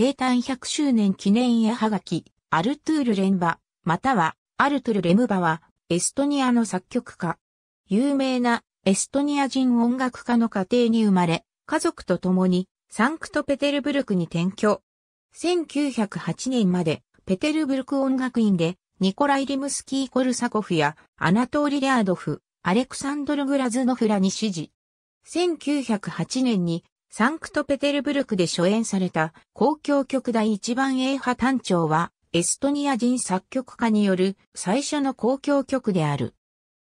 生誕100周年記念絵はがき、アルトゥール・レンバ、またはアルトゥル・レムバは、エストニアの作曲家。有名なエストニア人音楽家の家庭に生まれ、家族と共にサンクトペテルブルクに転居。1908年までペテルブルク音楽院でニコライ・リムスキー・コルサコフやアナトーリ・リャードフ、アレクサンドル・グラズノフらに師事。1908年にサンクトペテルブルクで初演された交響曲第1番エーハ短調はエストニア人作曲家による最初の交響曲である。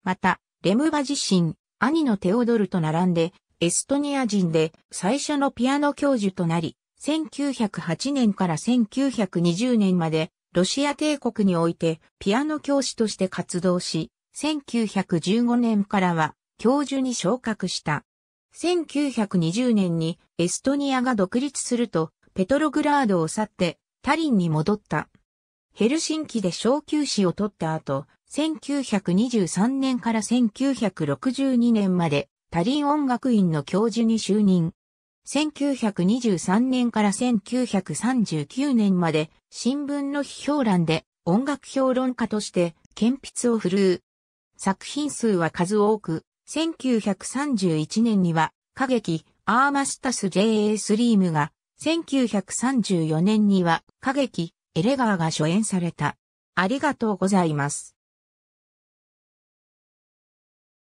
また、レムバ自身、兄のテオドルと並んでエストニア人で最初のピアノ教授となり、1908年から1920年までロシア帝国においてピアノ教師として活動し、1915年からは教授に昇格した。1920年にエストニアが独立するとペトログラードを去ってタリンに戻った。ヘルシンキで小休止を取った後、1923年から1962年までタリン音楽院の教授に就任。1923年から1939年まで新聞の批評欄で音楽評論家として鉛筆を振るう。作品数は数多く、1931年には歌劇Armastus ja surmが、1934年には歌劇Elgaが初演された。ありがとうございます。